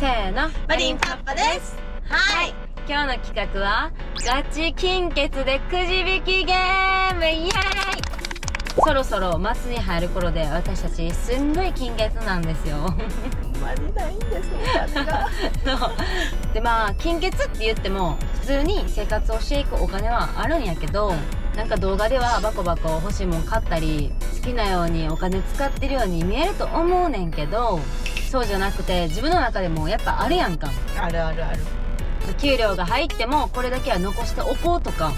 せーの、マリンパッパです。はい、今日の企画はガチ金欠でくじ引きゲーム、イエーイ。そろそろマスに入る頃で、私たちすんごい金欠なんですよ。マジないんですよ。で、まあ金欠って言っても普通に生活をしていくお金はあるんやけど、なんか動画ではバコバコ欲しいもん買ったり好きなようにお金使ってるように見えると思うねんけど、そうじゃなくて自分の中でもやっぱあるやんか。あるあるある。給料が入ってもこれだけは残しておこうとか、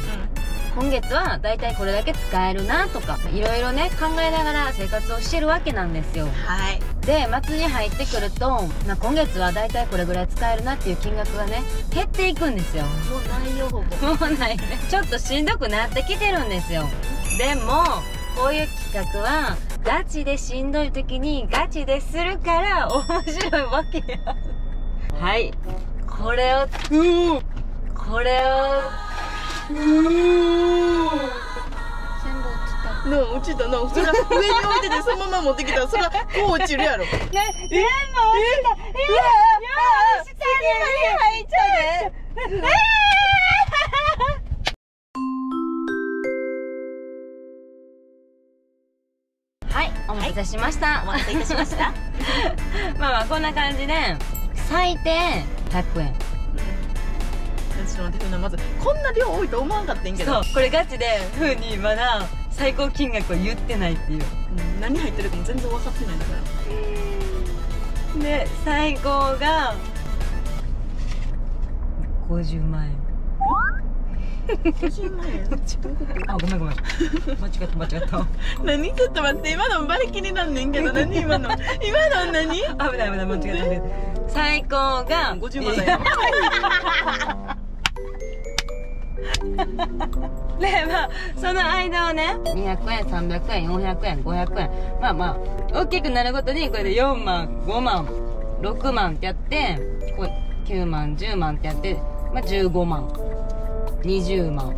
今月はだいたいこれだけ使えるなとか、いろいろね考えながら生活をしてるわけなんですよ。はい。で、末に入ってくると、まあ、今月はだいたいこれぐらい使えるなっていう金額がね減っていくんですよ。もうないよ、ほぼ。もうないね。ちょっとしんどくなってきてるんですよ。でもこういう企画はガチでしんどい時にガチでするから面白いわけよ。はい、これを、これを、全部落ちたな。落ちたな。それ上に置いててそのまま持ってきたら、それはこう落ちるやろ。ね、全部落ちた。いや、下に入っちゃうね。はい、お待たせしました。お待たせいたしました。まあまあこんな感じで最低100円。ちょっと待って、まずこんな量多いと思わんかったんけど、そう、これガチでふうにまだ最高金額を言ってないっていう、何入ってるかも全然分かってないんだから。で、最高が50万円。50万円。あ、ごめんごめん、間違った間違った。何、ちょっと待って、今のバレ気になんねんけど、何今の何、危ない危ない、間違った。最高が50万だよ。で、まあその間をね200円、300円、400円、500円、まあまあ大きくなるごとにこれで4万、5万、6万ってやって、こう9万、10万ってやって、まあ15万、20万、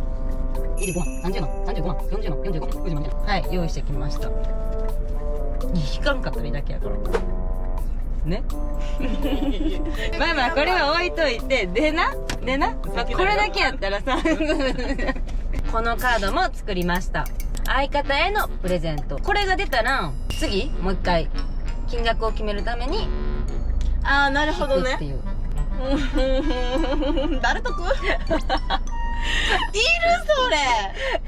15万、30万、35万、40万、45万、50万。はい、用意してきました。引かんかったりだけやから。ね。まあまあこれは置いといて、でな、まあ、これだけやったらさ。このカードも作りました。相方へのプレゼント。これが出たら次もう一回金額を決めるために、ああ、なるほどね。誰得？いるそれ。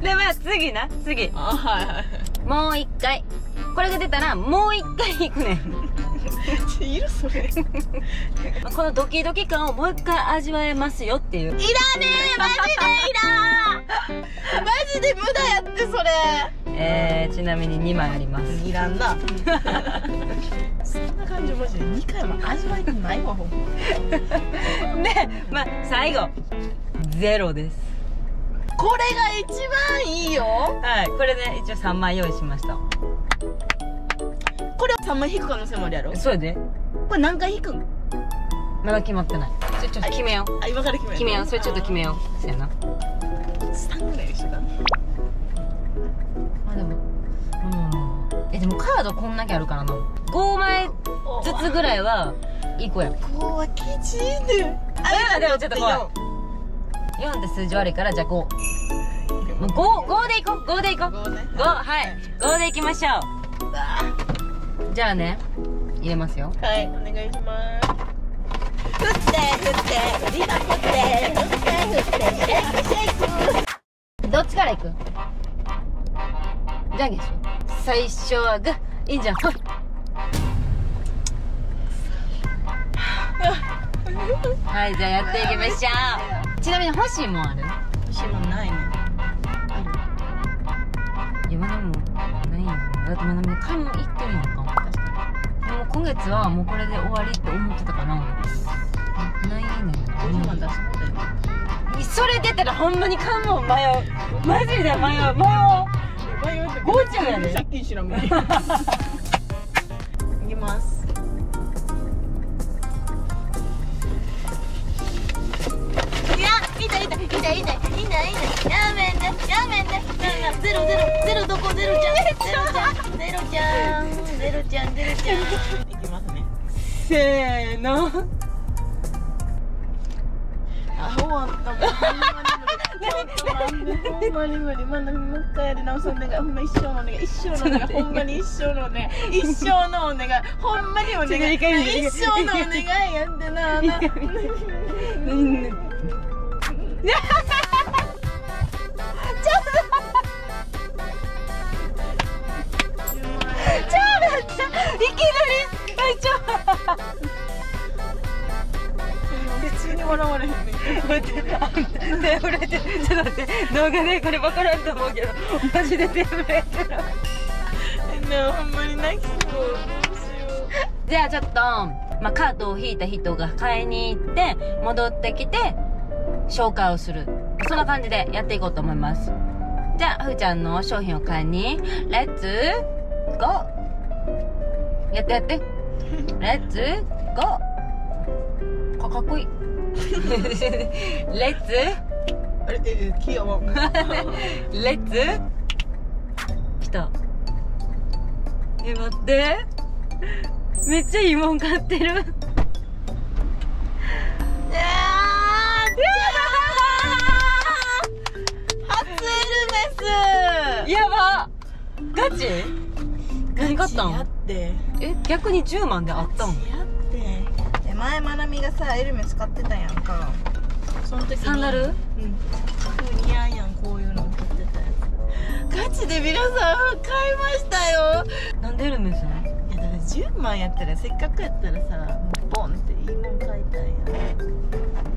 で、まあ次な、次、あ、はいはい、もう一回これが出たらもう一回行くねん。いるそれ。このドキドキ感をもう一回味わえますよっていう。いらねえ、マジでいらん。マジで無駄やってそれ。ちなみに2枚あります。いらんな。そんな感じマジで2回も味わえてないわ、ほんま。で、まあ最後0です。これが一番いいよ。はい、これね一応3枚用意しました。これ3枚引く可能性もあるやろ。そうやで。これ何回引くん？まだ決まってない。ちょっと決めよう。あ、今から決めよう。決めよう。それちょっと決めよう。そうやな。3ぐらい一緒だね。まあでも、でもカードこんだけあるからな。5枚ずつぐらいはいい子や。5はきちいね。あ、でもちょっと怖い。4って数字悪いから、じゃあ5。5でいこう。5でいこう。5、はい。5でいきましょう。じゃあね、入れますよ。はい、お願いします。振って振ってリタ振って振って振ってシェイクシェイク。どっちからいく？じゃんけんしよう。最初はグー。いいんじゃん。ほい。はい、じゃあやっていきましょう。ちなみに欲しいもんある？欲しいもんないね。ある。今でもないよ。だってまだね、買い物行ってるやんか。もう今月はもうこれで終わりって思ってたから、ないね。それ出たらほんまに買うもん迷う。マジで迷う。ゴーちゃんやで。借金しろみたいな。いきます。いや、いた。やめんな。ゼロどこゼロちゃん。いきますね。せーの。ちょっと普通に笑われへんねん手震えてる。ちょっと待って、動画でこれ分からんと思うけどマジで手震えてるな。ほんまに泣きそう。どうしよう。じゃあちょっと、カートを引いた人が買いに行って戻ってきて紹介をする、そんな感じでやっていこうと思います。じゃあふーちゃんの商品を買いにレッツゴー。やってレッツゴー。かっこいい。レッツレッツ来た。待って、めっちゃいいもん買ってる。初エルメス。やば、ガチ。何買ったん？逆に10万であったん？前まなみがさエルメス買ってたやんか。その時サンダル？うん。似合うやん、こういうの買ってたやん。ガチで皆さん買いましたよ。なんでエルメスなの？いやだから10万やったら、せっかくやったらさ、ボンっていいもん買いたい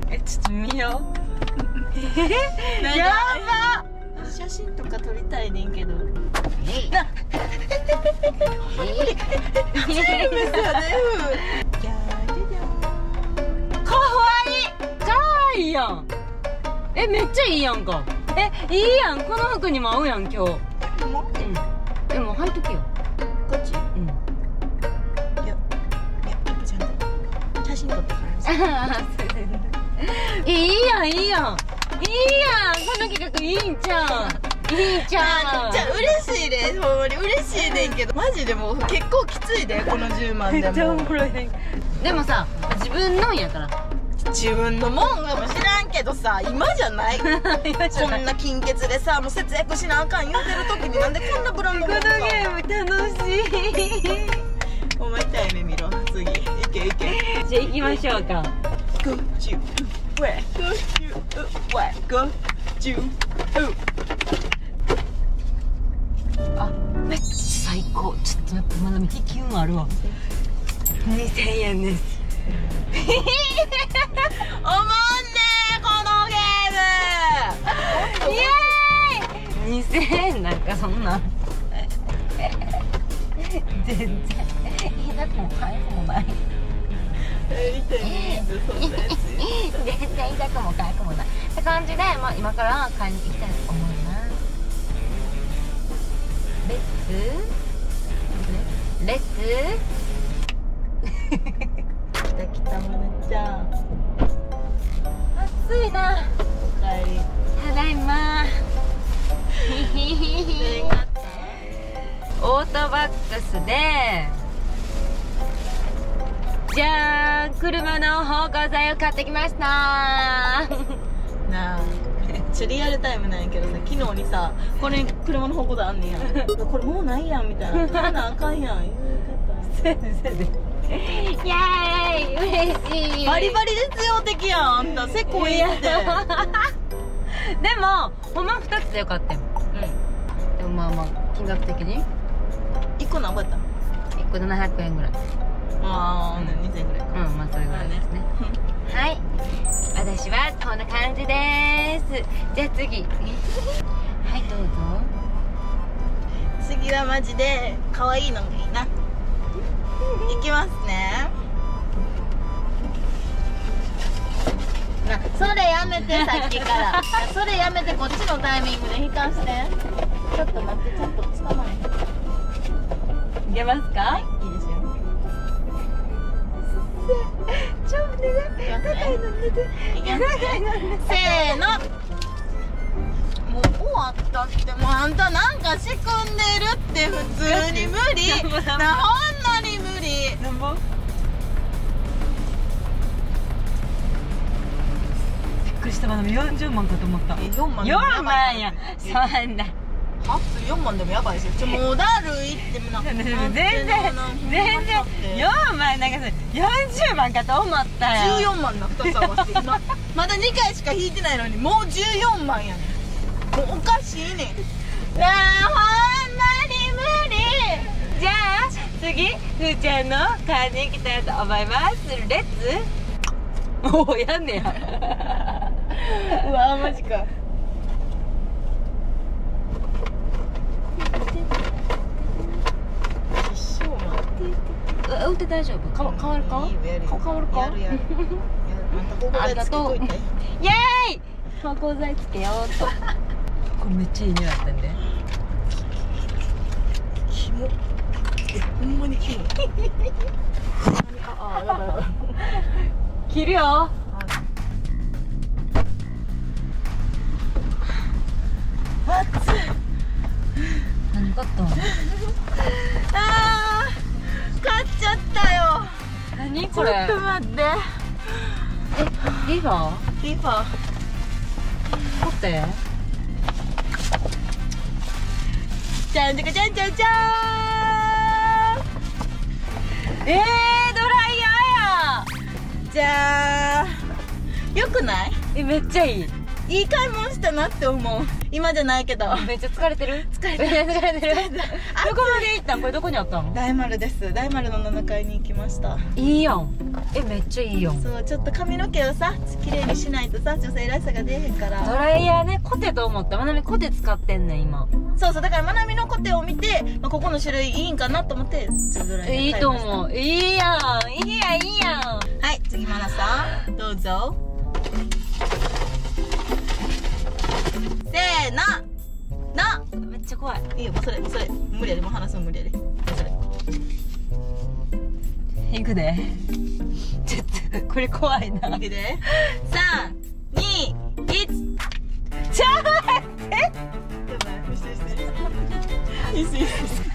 やん。ちょっと見よう。やばっ。写真とか撮りたいねんけど。な。エルメスやね。かわいい、かわいいやん。めっちゃいいやんか。いいやん、この服にも合うやん、今日。でも履いとけよ。こっち。いやちゃんと写真撮ってからさ。いいやん、この企画いいんちゃう。嬉しいで、ほんまに嬉しいねんけど、マジでもう結構きついで、この10万でも。めっちゃおもろいね。でもさ、自分のんやから。自分のもんかも知らんけどさ、今じゃない。こんな金欠でさ、もう節約しなあかん言うてる時になんでこんなブランドもんか。このゲーム楽しい。お前痛い目見ろ。次、いけ。じゃあ行きましょうか。Go to where? Go to where?あ、めっちゃ最高。ちょっと待って、まだ見て気運あるわ。2000円です。おもんねー、このゲーム。イエーイ。2000円なんかそんな全然だってもう買えもない。全然痛くもかゆくもないって感じで、今から買いに行きたいと思います。レッツ来たまなちゃん。暑いな。おかえり。ただいま。オートバックスでじゃーん、車の芳香剤を買ってきました。なあ、ちょっとリアルタイムなんやけどさ、昨日にさ、これに車の方向であんねんやこれもうないやんみたいな、買わなあかんやん言うてた。イエーイ、嬉しい。バリバリ実用的やん、あんたせこいって。でもほんま2つでよかったよ。うん。でも金額的に1個何個やったの？1個700円ぐらい。ああ、2000円ぐらいか。それぐらいですね。はい、私はこんな感じです。じゃあ次。はい、どうぞ。次はマジで可愛いのがいいな。いきますね。それやめて、さっきから。それやめて、こっちのタイミングで引かして。ちょっと待って、ちょっと捕まえて。いけますか？いいですよ。超お願い、高いの寝て。せーの。もう終わったって。もうあんたなんか仕込んでるって。普通に無理な、ほんのに無理。びっくりくしたから40万かと思った。4万や。そんな。は4万でもやばいですよ。ちょ、もうだるいってもな。全然4万、なんかそれ40万かと思ったよ。14万な、2つ合わせて今まだ2回しか引いてないのにもう14万やねん。もうおかしいねんなあ、ほんまに無理。じゃあ次ふーちゃんの買いに来たいと思います。レッツ。おお、やんねやうわー、マジか。打って大丈夫？変わるか？ありがとう。イエーイ！芳香剤つけようと。これめっちゃいい匂いだったんで。キモ。ほんまにキモ。ああ、やばいやばい。切るよ。熱い。何買った？ああ。買っちゃったよ。何これ。ちょっと待って。え、リファー。取って。じゃんじゃかじゃんじゃんじゃーん。ドライヤーや。じゃーん。よくない？めっちゃいい。いい買い物したなって思う。今じゃないけど。めっちゃ疲れてる。どこまで行ったん？これどこにあったの？大丸です。大丸の7階に行きました。いいやん。めっちゃいいやん。そう、ちょっと髪の毛をさ、綺麗にしないとさ、女性らしさが出へんから。ドライヤーね、コテと思った。まなみコテ使ってんねん、今。そう、だからまなみのコテを見て、ここの種類いいんかなと思って、ドライヤー買いました。いいと思う。いいやん。はい、次まなさん、どうぞ。せーのの、めっちゃ怖い。いいよ、それ無理やり、もう話すの無理やり。それいくで。ちょっとこれ怖いな。いくで。3、2、1。ちょっと待って。やばい、して。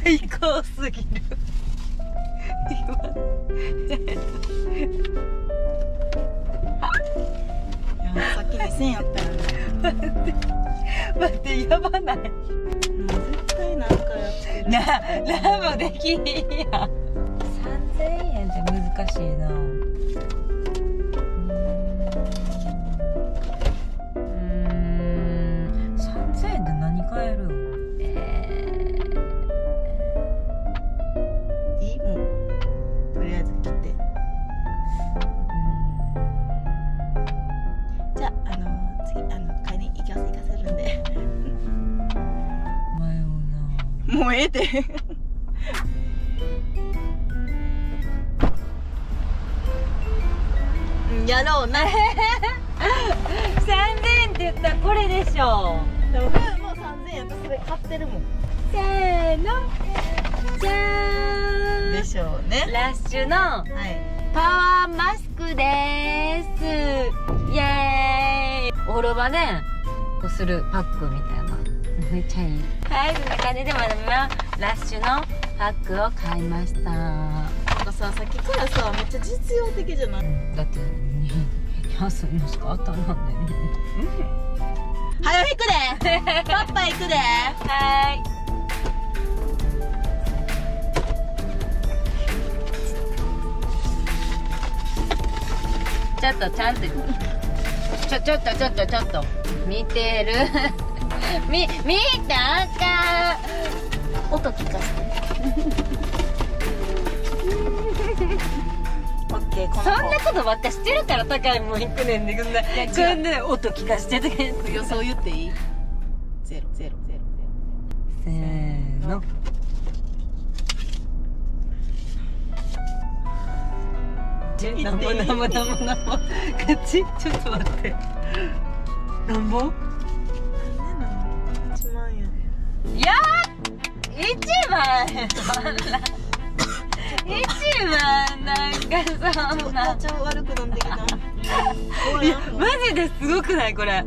最高すぎる。今。さっき2000やったよね。待って、やばない。絶対なんかやってる。なんもできんやん。3000円って難しいな。3000円で何買える？いいもん。とりあえず切って。じゃあ、次買いに行かせるんで。もうええてやろうな3000円って言ったらこれでしょ。でも3000円やったらそれ買ってるもん。せーの、じゃーんでしょうね。ラッシュの、パワーマスクでーす。イエーイ。お風呂場ねこうするパックみたいな、めっちゃいい。はい、そんな感じでまなみはラッシュのパックを買いました。なんかさ、さっきからさ、めっちゃ実用的じゃない？だって、安いのしかあったんなんだよね。はよ引くでパパ行くで。はーい、ちょっとちゃんとちょっと見てる見たあかん。音聞かせてオッケー。そんなことばっかしてるから高いもん行くねんで。こんな音聞かせてとか予想言っていい？ゼロ。せーの。なんぼ。ちょっと待って。なんぼ？いやー、1万なんかそんな超悪くなってきた。いや、マジですごくないこれ。オッ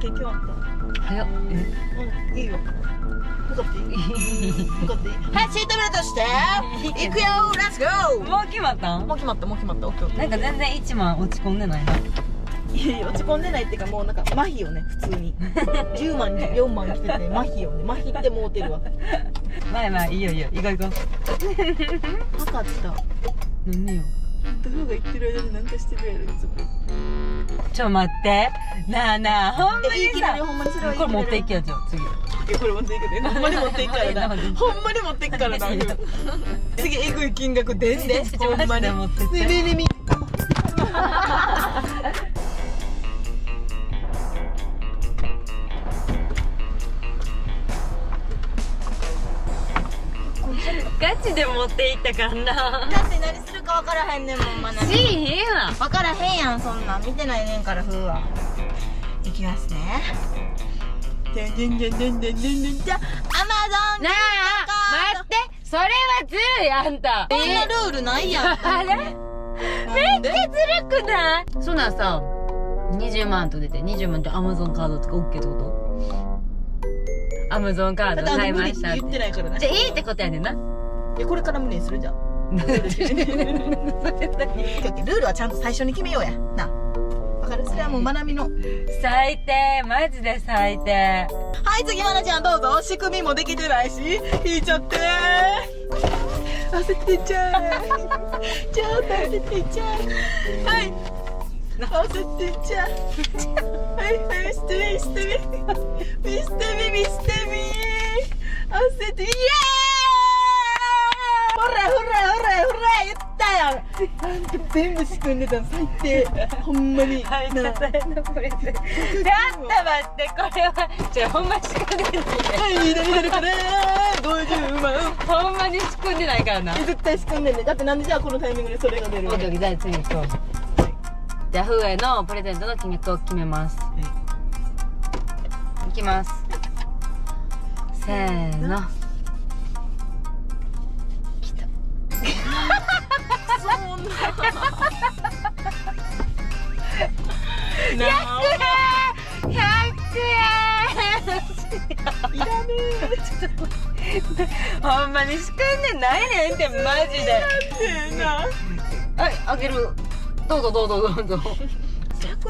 ケー、今日あった。早っ。いいよ。かっていい？向かっていい？はい、シートベルトして行くよー、レッツゴー。もう決まったん？もう決まった、もう決まった。オッケー。なんか全然一万落ち込んでないな。いやいや、落ち込んでないっていうか、もうなんか麻痺よね、普通に10万4万来てて麻痺よね、麻痺ってもうてるわ。まあまあいいよいいよ、行こう行こう。分かった。何よ、どこが行ってる間に何かしてるやろ。ちょ待って、なあなあ、ほんまにさ、これ持っていきやじゃん、次。いや、これ持っていくで、ほんまに持っていくからな、ほんまに持っていくからな。次エグい金額出んで、ほんまに持ってってね。みガチで持っていったからな。だって何するか分からへんねんもん。まなみしーへんわ、分からへんやん、そんなん見てないねんから。ふうは行きますね。でんでんでんでんでんでんでんでん。アマゾンなあ、待って、それはずるい。あんたそんなルールないやん。あれめっちゃずるくない？そんなんさ、20万と出て20万ってアマゾンカードとか OK ってこと？アマゾンカード買いましたって言ってないからね。じゃあいいってことやねんな。いや、これから無理にするじゃん。ルールはちゃんと最初に決めようやな。わかる？それはもうまなみの最低、マジで最低。はい、次まなちゃんどうぞ。仕組みもできてないし引いちゃって焦ってちゃうちょっと焦ってちゃう。はい焦ってちゃうはいはい、してみ焦って、イエーイ、ほら言ったやん。なんか全部仕組んでたの、最低。ほんまにはい、支えのプレゼント。ちょっと待って、これはじゃあほんま仕組んでない。はい、左から50万。ほんまに仕組んでないからな。絶対仕組んでんね。だってなんでじゃあこのタイミングでそれが出るわけ。じゃあ次行こう。ヤフーへのプレゼントの金額を決めます。いきます。せーの。きた。そんな。100円。いらねえ。ほんまに仕組んでないねんって、マジで。はい、あげる。どうぞ。100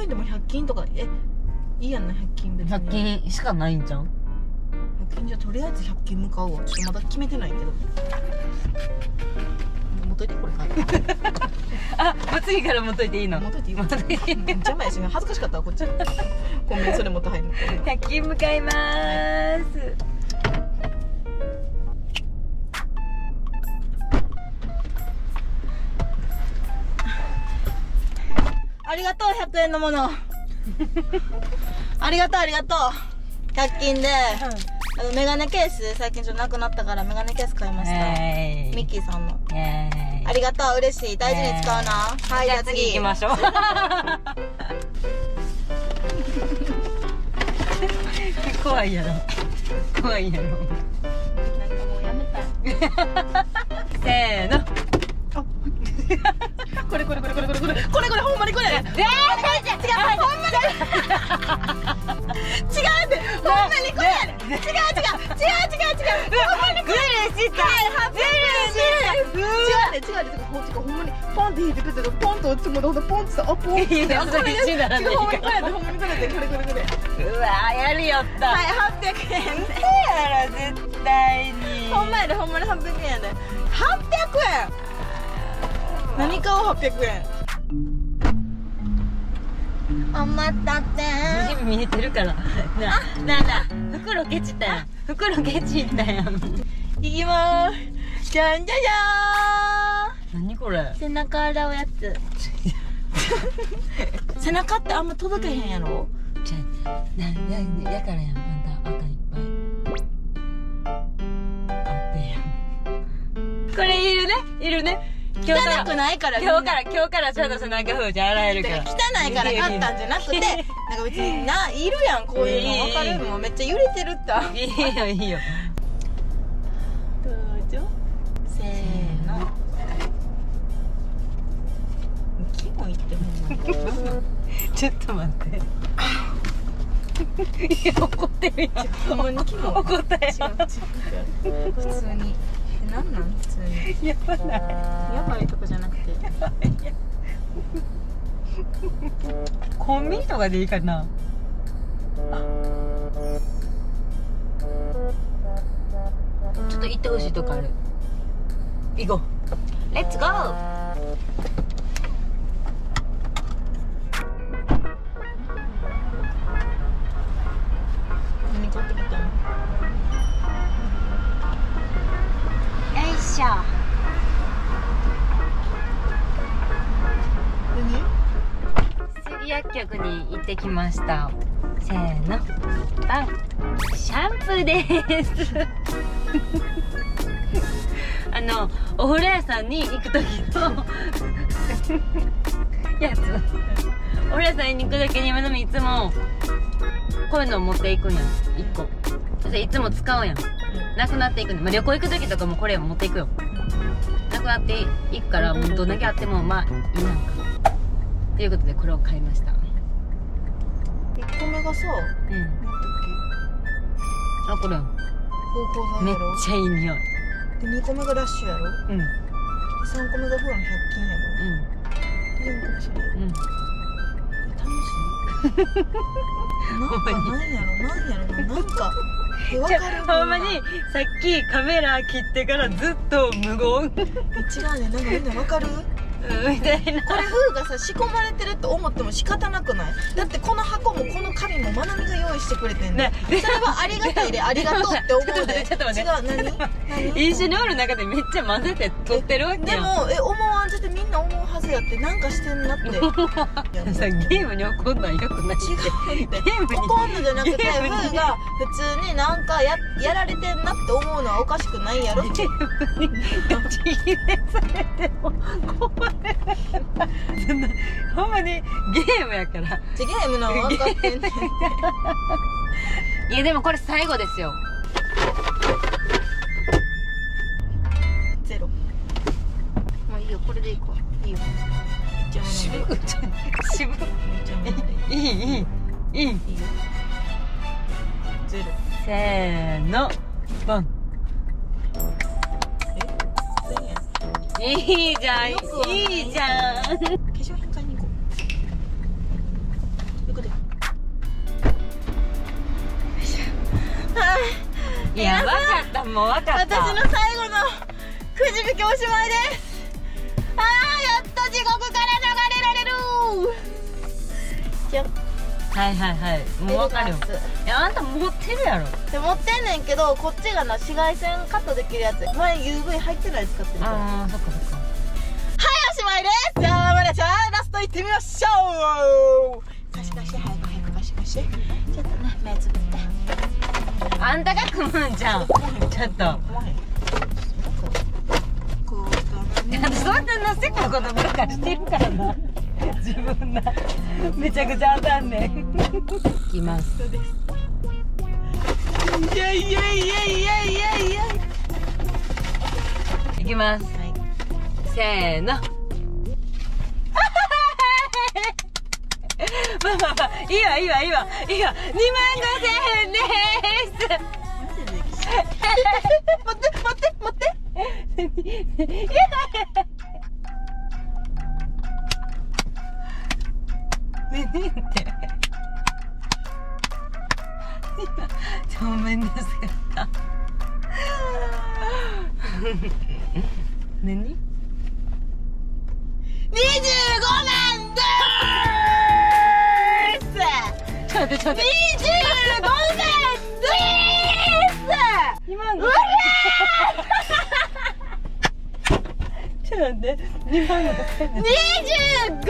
円でも100均とか、いいやんな、100均で。100均しかないんじゃん。100均じゃ、とりあえず100均向かおうわ。ちょっとまだ決めてないけど。持っといて、これ買えあ、次から持っといていいの。持っといていいの。邪魔やし、恥ずかしかったわ、こっち。コンビニそれ持って入るの。100均向かいまーす。ありがとう、100円のもの。ありがとう。100均で、メガネケース、最近ちょっとなくなったからメガネケース買いました。ミッキーさんの。ありがとう、嬉しい。大事に使うな。はい、じゃあ次行きましょう。怖いやろ。なんかもうやめた。せーの。これほんまにこれ。違う違う、ほんまに違うで、ほんまにこれ。違う、ほんまにこれ。違うで、ほんまにポンって引いてくれて、ポンと落ち込んで、ほんとポンってさ、あ、ポンって。ほんまにこれ、これ。うわー、やるよった。はい、800円。やろ絶対に。ほんまやで、ほんまに800円やで。800円。何買おう、800円。余ったって。全部見えてるから。なあ、袋ケチったやん。いきまーす。じゃんじゃじゃーん。何これ、背中洗うやつ。背中ってあんま届けへんやろ。じゃあやからやん、あんた赤いっぱいあってやん。これいるね。汚くないから、今日からちゃんと背中風じゃ洗えるから。汚いから買ったんじゃなくて、なんか別にいるやん、こういうの。わかるの、めっちゃ揺れてるった。いいよ。どうぞ、せーの。キモいってほんまに。ちょっと待って、いや、怒ってるやん。ほんまにキモい。怒ったやん。普通に。え、なんなん普通に。やばない。やばいとかじゃなくて。コンビニとかでいいかな。ちょっと行ってほしいとこある。行こう。レッツゴー。杉薬局に行ってきました。せーの、バン、シャンプーです。お風呂屋さんに行く時のやつ。お風呂屋さんに行く時にマナミいつもこういうのを持っていくんやん、1個。それいつも使うやん。なくなっていくの、まあ、旅行行く時とかもこれを持っていくよ。なくなっていくからもうどんだけあってもまあいいなんかということでこれを買いました。1個目がさ、うん、なんだっけ、あ、これめっちゃいい匂いで、2個目がラッシュやろ、うん、3個目がフロン100均やろ、うん、4個目それ、うん、楽しいなんやろなんやろな、なんかほんまにさっきカメラ切ってからずっと無言。違うね、なんかみんなわかる？みたいな。これ封がさ仕込まれてると思っても仕方なくない？だってこの箱もこの紙もまなみが用意してくれてんね。それはありがたいでありがとうって思うで。ちょっと待って。違う、何？一緒におる中でめっちゃ混ぜて撮ってるわけやん。でも思わんじゃってみんな思うはずやってなんかしてんなって。さゲームに怒んのはよくないって。違うって。怒んのじゃなくて封が普通になんかやられてんなって思うのはおかしくないやろって。ガチ切れされても怖い。そんなほんまにゲームやからゲームの分かってんねんいやでもこれ最後ですよ。ゼロ。まあいいよ、これでいこう。いいよ、めっちゃ渋い渋い、いいいいいいよ。ゼロ。せーの、バン。いいじゃん、いいじゃん。化粧品買いに行こう。行くで。いや、わかった、もうわかった。私の最後のくじ引きおしまいです。ああ、やっと地獄から逃れられる。じゃ。はいはいはい、もうわかるよ。いや、あんた持ってるやろ。で持ってんねんけど、こっちがな紫外線カットできるやつ、前 UV 入ってない使ってるから。ああ、そっかそっか。はい、おしまいです。じゃあまだじゃあラストいってみましょう。ガシガシ、早く早くガシガシ。ちょっとね、目つぶって。あんたが組むんじゃん。ちょっと私そんなのせっかくことばっかしてるからな自分がめちゃくちゃ当たんねん。いきます。いやいやいやいやいやいや。いきます。はい、せーの。まあまあまあ、いいわいいわいいわいいわ。25,000円です。マジできし。待って待って待って。いや。ねえって今正面にすぎた何 ?25万でーす。ちょっとちょっと25万でーす。2万。うわーちょっと待って、2万の25万でーす。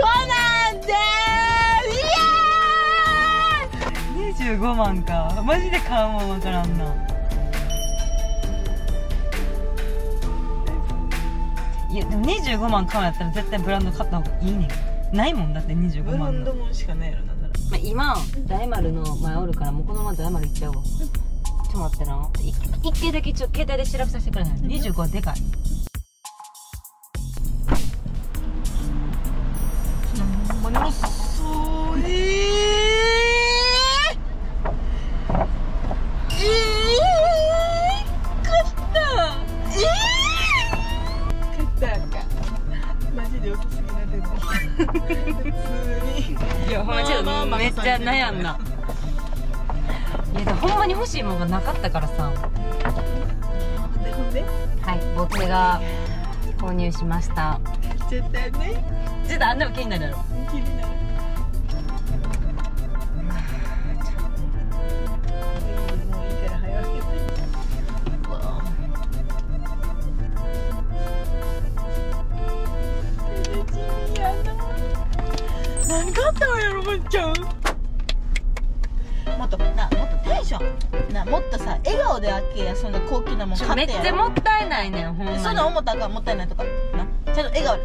25万か。マジで買うもんわからんな。いやでも25万買うんやったら絶対ブランド買った方がいいねん。ないもんだって25万。ブランドもんしかないやろな。だから今大丸の前おるからもうこのまま大丸行っちゃうわ。ちょっと待ってな、一回だけちょっと携帯で調べさせてくれない。25はでかい。ほんまに遅い。良きすぎなデート。いや、ほんまちょっとめっちゃ悩んだ。いや、ほんまに欲しいものがなかったからさ。はい、僕が購入しました。絶対ね。ちょっとあんなの気になるやろ。気になる。何があったんやろ、まっちゃん。もっとな、もっとテンションな、もっとさ、笑顔であっけや、そんな高級なもん買ってやろ。めっちゃもったいないねん、ほんまに。そんな思ったらあかん、もったいないとかな、ちゃんと笑顔で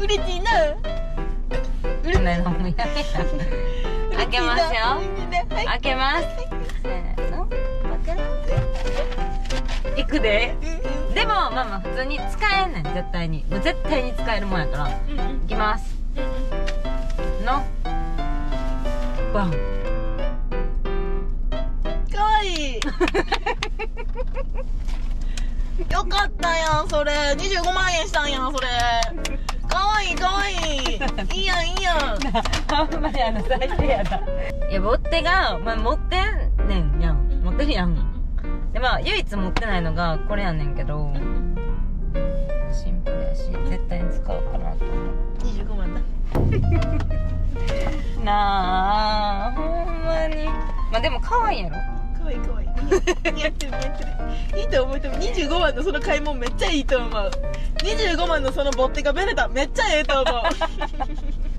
うれしいな、うれしいな、もうやめた。開けますよ、開けます。せーの、バカーンいくで。でもまあまあ普通に使えんねん、絶対に。もう絶対に使えるもんやから。いきます。のワン。かわいい。よかったやん、それ25万円したんやん、それ。かわいい、かわいい。いいやん、いいやん。あんまり最低やな。いや、ボッテが、まあ、持ってんねんやん、持ってるやん。で、まあ唯一持ってないのがこれやねんけど、シンプルやし絶対に使うかなと思う。25万だ。なあ、ほんまに。まあでも可愛いやろ。可愛い、可愛い。似合ってる、似合ってる。いいと思う人も25万のその買い物めっちゃいいと思う。25万のそのボッテがベネタめっちゃええと思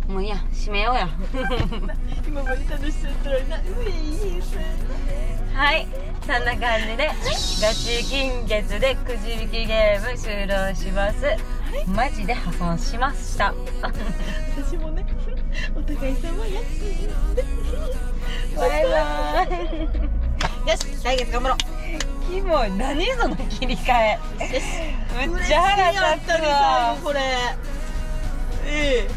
う。もういいや、閉めようや。今まで楽しそうやったらな、うえいいさ。はい、そんな感じでガチ金月でくじ引きゲーム終了します。マジで破損しました。私もね、お互い様や。バイバーイ。よし、来月頑張ろう。キモい、何その切り替え。むっちゃ腹立つわこれ。うい、うい。